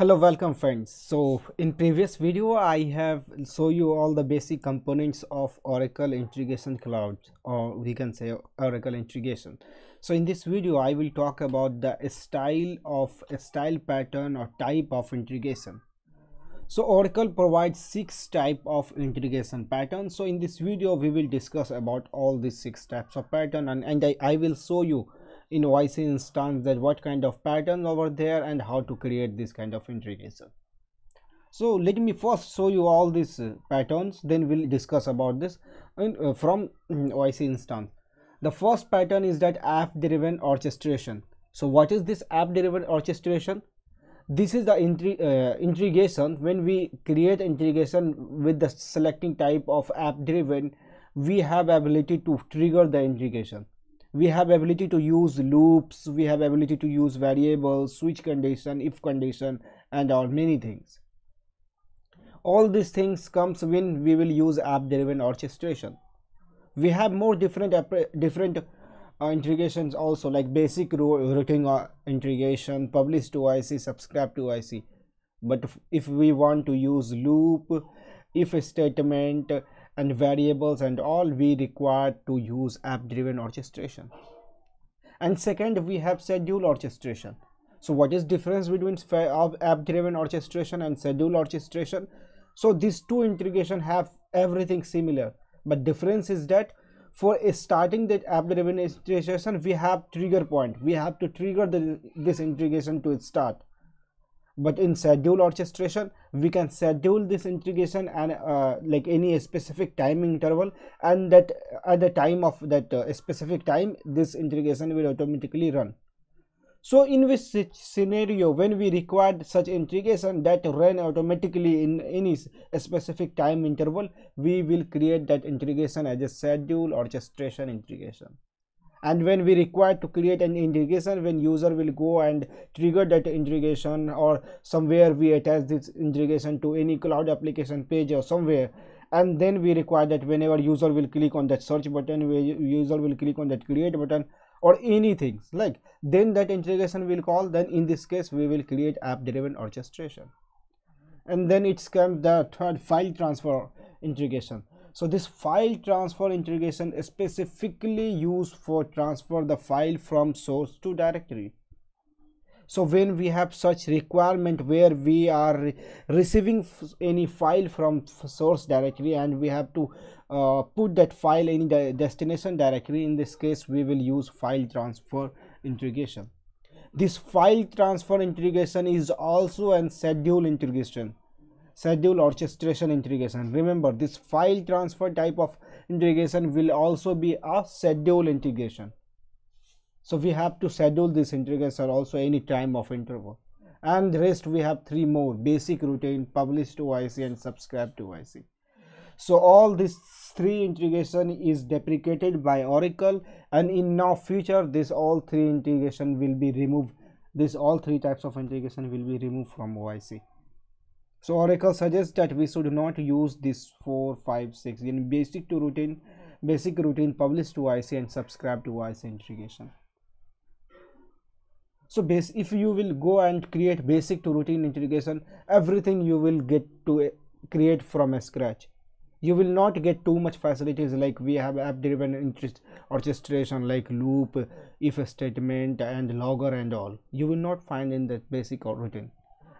Hello, welcome friends. So in previous video I have shown you all the basic components of Oracle Integration Cloud, or we can say Oracle Integration. So in this video I will talk about the style pattern or type of integration. So Oracle provides 6 types of integration patterns. So in this video we will discuss about all these 6 types of pattern, and I will show you in IC instance that what kind of patterns over there and how to create this kind of integration. So let me first show you all these patterns, then we'll discuss about this from IC instance. The first pattern is that app-driven orchestration. So what is this app-driven orchestration? This is the integration. When we create integration with the selecting type of app-driven, we have ability to trigger the integration. We have ability to use loops, we have ability to use variables, switch condition, if condition, and all many things. All these things comes when we will use app-driven orchestration. We have more different integrations also, like basic routing integration, publish to IC, subscribe to IC. But if we want to use loop, if statement, and variables and all, we require to use app-driven orchestration. And second, we have schedule orchestration. So what is difference between app-driven orchestration and schedule orchestration? So these two integration have everything similar, but difference is that for starting that app-driven integration, we have trigger point. We have to trigger this integration to start. But in schedule orchestration, we can schedule this integration and like any specific time interval, and that at the time of that specific time, this integration will automatically run. So in this scenario, when we require such integration that run automatically in any specific time interval, we will create that integration as a schedule orchestration integration. And when we require to create an integration, when user will go and trigger that integration, or somewhere we attach this integration to any cloud application page or somewhere, and then we require that whenever user will click on that search button, where user will click on that create button or anything, like then that integration will call. Then in this case we will create app-driven orchestration. And then it comes the third, file transfer integration. So this file transfer integration is specifically used for transfer the file from source to directory. So when we have such requirement where we are receiving any file from source directory and we have to put that file in the destination directory, in this case we will use file transfer integration. This file transfer integration is also a schedule integration. Schedule orchestration integration. Remember, this file transfer type of integration will also be a schedule integration. So we have to schedule this integration also any time of interval. And rest we have 3 more: basic routing, publish to IC, and subscribe to IC. So all these 3 integration is deprecated by Oracle, and in now future this all 3 integration will be removed. This all 3 types of integration will be removed from OIC. So Oracle suggests that we should not use this 4, 5, 6 in basic routine, publish to IC, and subscribe to IC integration. So if you will go and create basic to routine integration, everything you will get to create from scratch. You will not get too much facilities like we have app-driven orchestration, like loop, if statement, and logger and all. You will not find in that basic or routine.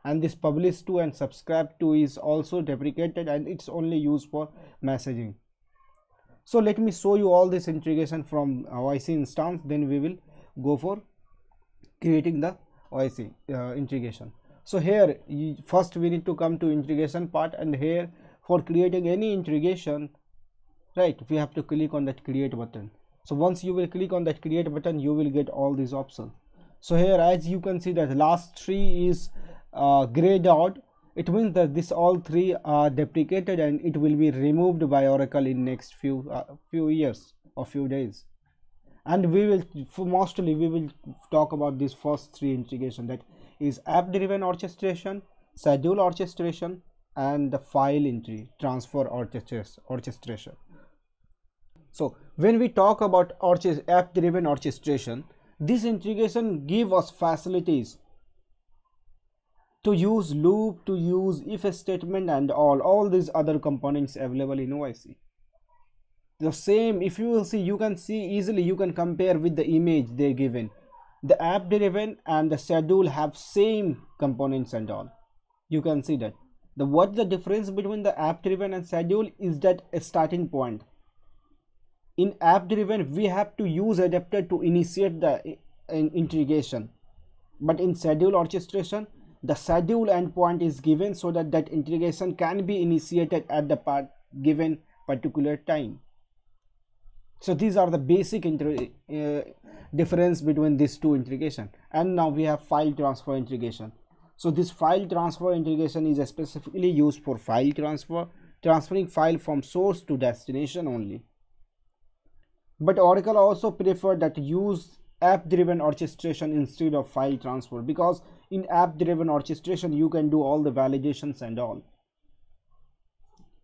And this publish to and subscribe to is also deprecated, and it's only used for messaging. So let me show you all this integration from OIC instance, then we will go for creating the OIC integration. So here first we need to come to integration part, and here for creating any integration, right, we have to click on that create button. So once you will click on that create button, you will get all these options. So here as you can see that last 3 is grayed out. It means that this all 3 are deprecated and it will be removed by Oracle in next few years or few days. And we will mostly talk about this first 3 integration, that is app-driven orchestration, schedule orchestration, and the file transfer orchestration. So when we talk about app-driven orchestration, this integration gives us facilities. to use loop, to use if statement, and all these other components available in OIC. The same, if you will see, you can see easily, you can compare with the image they given. The app-driven and the schedule have same components and all. You can see that. What the difference between the app-driven and schedule is that a starting point. In app-driven, we have to use adapter to initiate the integration. But in schedule orchestration, the schedule endpoint is given so that integration can be initiated at the given particular time. So these are the basic difference between these two integration. And now we have file transfer integration. So this file transfer integration is specifically used for file transfer, transferring file from source to destination only. But Oracle also preferred that use app-driven orchestration instead of file transfer, because in app-driven orchestration you can do all the validations and all.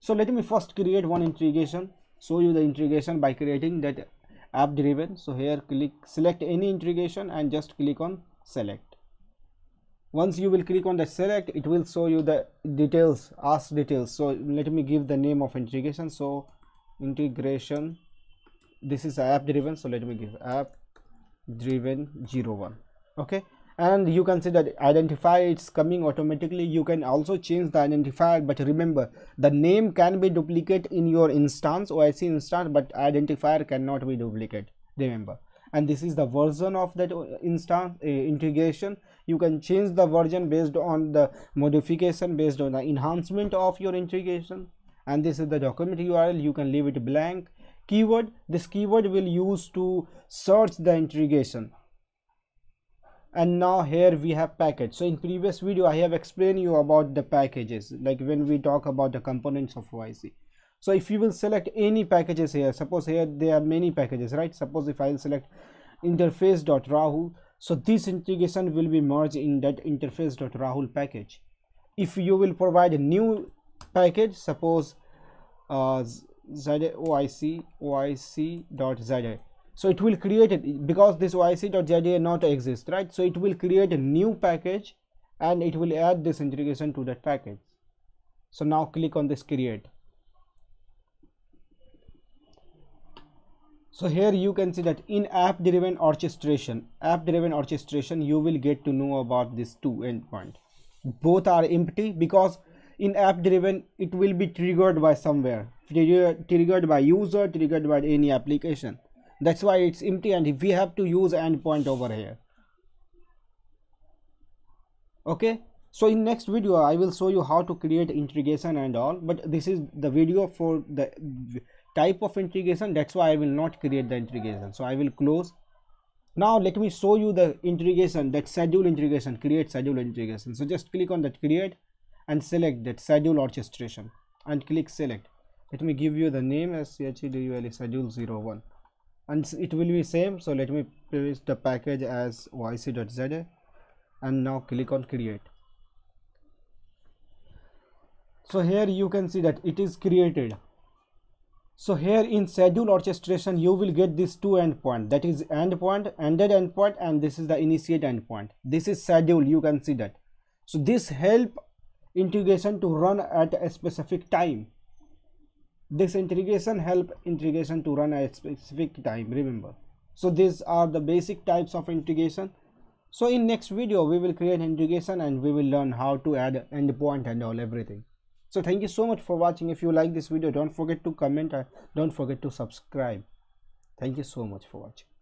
So let me first create one integration, show you the integration by creating that app-driven. So here select any integration and just click on select. Once you will click on the select, it will show you the details, ask details. So let me give the name of integration. So integration, this is app-driven, so let me give app-driven 01. Okay, and you can see that identifier, it's coming automatically. You can also change the identifier, but remember the name can be duplicate in your instance, OIC instance, but identifier cannot be duplicate, remember. And this is the version of that instance integration. You can change the version based on the modification, based on the enhancement of your integration. And this is the document URL, you can leave it blank. Keyword, this keyword will use to search the integration. And now here we have package. So in previous video I have explained you about the packages, like when we talk about the components of OIC. So if you will select any packages here, suppose here there are many packages, right? Suppose if I will select interface.rahul, so this integration will be merged in that interface.rahul package. If you will provide a new package, suppose OIC.za, so it will create it, because this OIC.za not exist, right? So it will create a new package and it will add this integration to that package. So now click on this create. So here you can see that in app-driven orchestration you will get to know about these two endpoint. Both are empty, because in app-driven it will be triggered by somewhere, triggered by user, triggered by any application. That's why it's empty, and we have to use endpoint over here. Okay, so in next video I will show you how to create integration and all, but this is the video for the type of integration, that's why I will not create the integration. So I will close. Now let me show you the integration, that schedule integration, create schedule integration. So just click on that create and select that schedule orchestration and click select. Let me give you the name as schedule 01, and it will be same. So let me paste the package as oic.za and now click on create. So here you can see that it is created. So here in schedule orchestration you will get these two endpoint, that is endpoint, ended endpoint, and this is the initiate endpoint. This is schedule, you can see that. So this help integration to run at a specific time. This integration help integration to run at a specific time, remember. So these are the basic types of integration. So in next video we will create integration and we will learn how to add endpoint and all everything. So thank you so much for watching. If you like this video, don't forget to comment and don't forget to subscribe. Thank you so much for watching.